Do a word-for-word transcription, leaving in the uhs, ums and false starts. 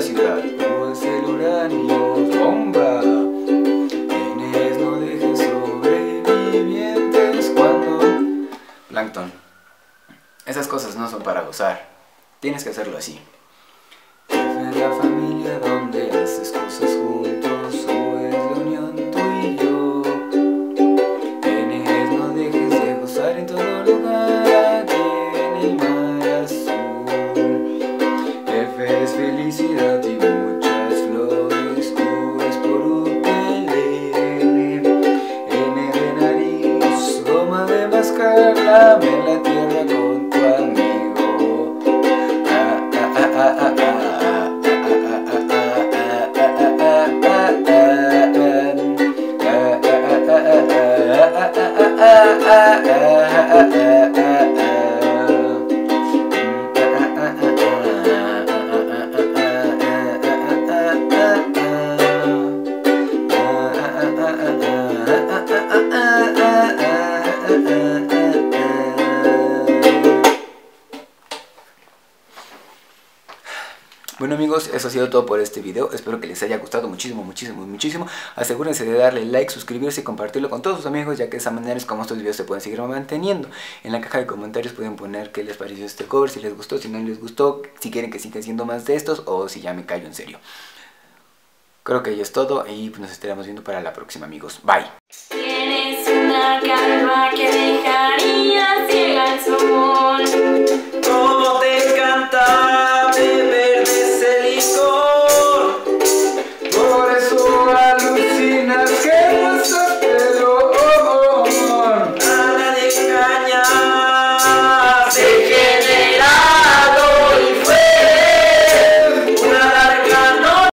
la ciudad. Tú es el uranio, bomba. Tienes, no dejes sobrevivientes cuando... Plankton, esas cosas no son para gozar. Tienes que hacerlo así. Es la familia donde haces cosas juntos, o es la unión tú y yo. Tienes, no dejes de gozar en todo lugar, en el mar azul. F es felicidad y muchas flores, O es por un L N, N de nariz, goma de mascar, lame en la tierra con tu amigo. Ah, ah, ah, ah, ah, ah. Bueno amigos, eso ha sido todo por este video, espero que les haya gustado muchísimo, muchísimo, muchísimo. Asegúrense de darle like, suscribirse y compartirlo con todos sus amigos, ya que de esa manera es como estos videos se pueden seguir manteniendo. En la caja de comentarios pueden poner qué les pareció este cover, si les gustó, si no les gustó, si quieren que sigan siendo más de estos o si ya me callo en serio. Creo que ello es todo y nos estaremos viendo para la próxima amigos, bye. Tienes una calma que dejaría ciega al sol.